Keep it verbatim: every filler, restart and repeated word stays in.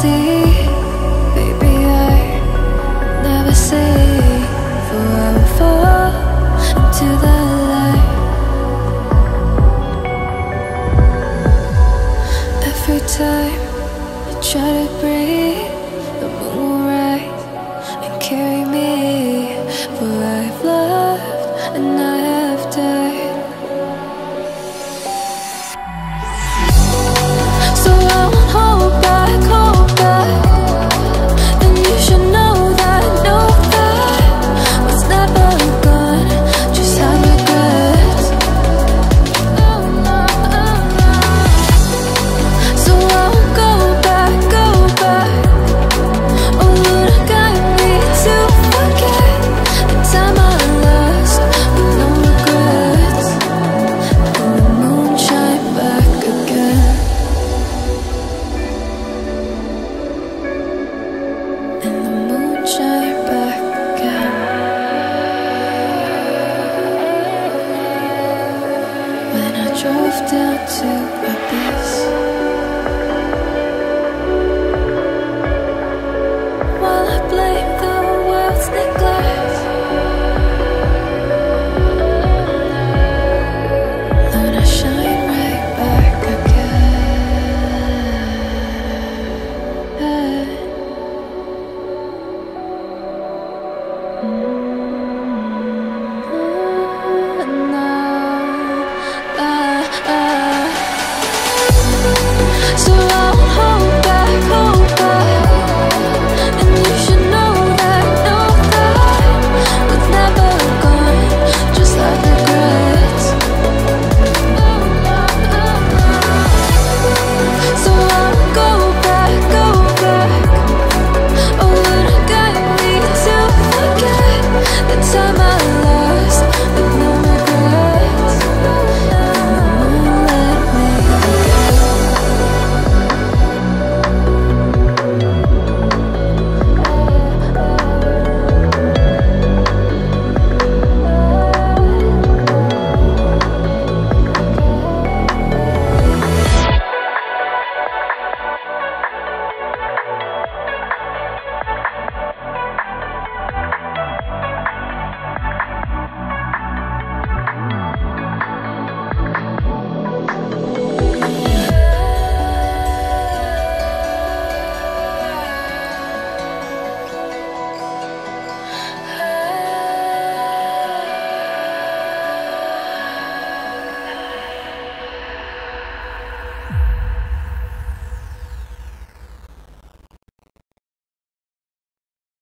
see, baby, I never say, for I will fall into the light. Every time I try to breathe, the moon will rise and carry me.